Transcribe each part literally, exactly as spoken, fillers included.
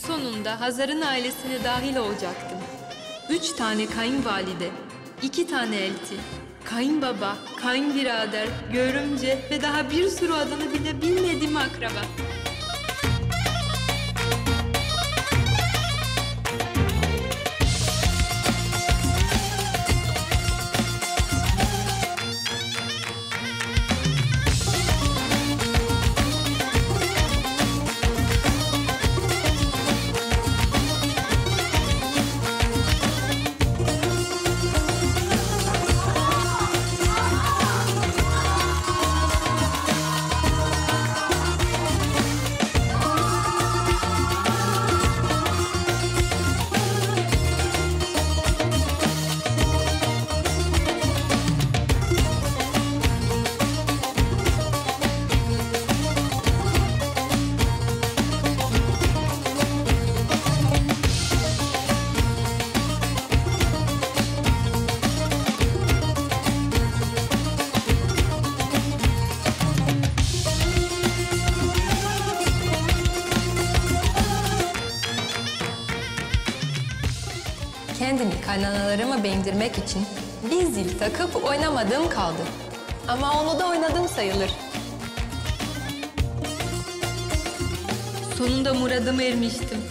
Sonunda Hazar'ın ailesine dahil olacaktım. Üç tane kayınvalide, iki tane elti, kayınbaba, kayınbirader, görümce ve daha bir sürü adını bile bilmediğim akraba. Kendimi kaynanalarıma bendirmek için bir zil takıp oynamadığım kaldı. Ama onu da oynadım sayılır. Sonunda muradıma ermiştim.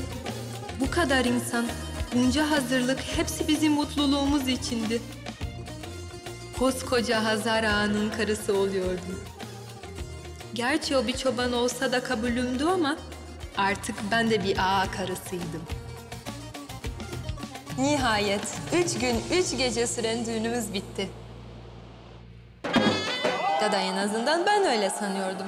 Bu kadar insan, bunca hazırlık hepsi bizim mutluluğumuz içindi. Koskoca Hazar Ağa'nın karısı oluyordum. Gerçi o bir çoban olsa da kabulümdü ama artık ben de bir ağa karısıydım. Nihayet üç gün, üç gece süren düğünümüz bitti. Ya da en azından ben öyle sanıyordum.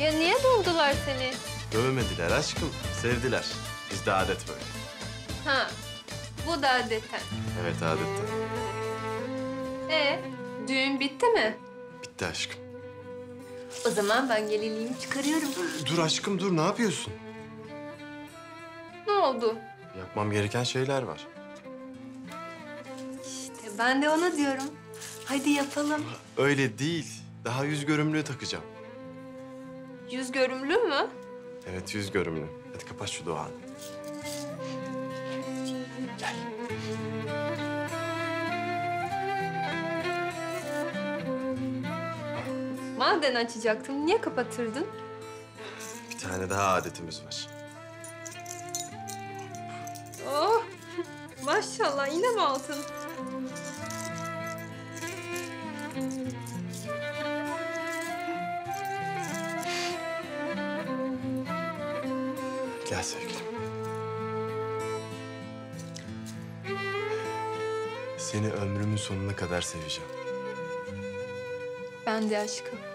Ya niye dövdüler seni? Dövmediler aşkım, sevdiler. Bizde adet böyle. Ha, bu da adeten. Evet, adetten. Ee, düğün bitti mi? Bitti aşkım. O zaman ben gelinliğimi çıkarıyorum. Dur aşkım, dur. Ne yapıyorsun? Ne oldu? Yapmam gereken şeyler var. İşte ben de ona diyorum. Hadi yapalım. Öyle değil. Daha yüz görümlüğü takacağım. Yüz görümlü mü? Evet, yüz görümlü. Hadi kapat şu duanı. Gel. Madem açacaktım, niye kapatırdın? Bir tane daha adetimiz var. Oh! Maşallah, yine mi altın? Gel sevgilim. Seni ömrümün sonuna kadar seveceğim. Ben de aşkım.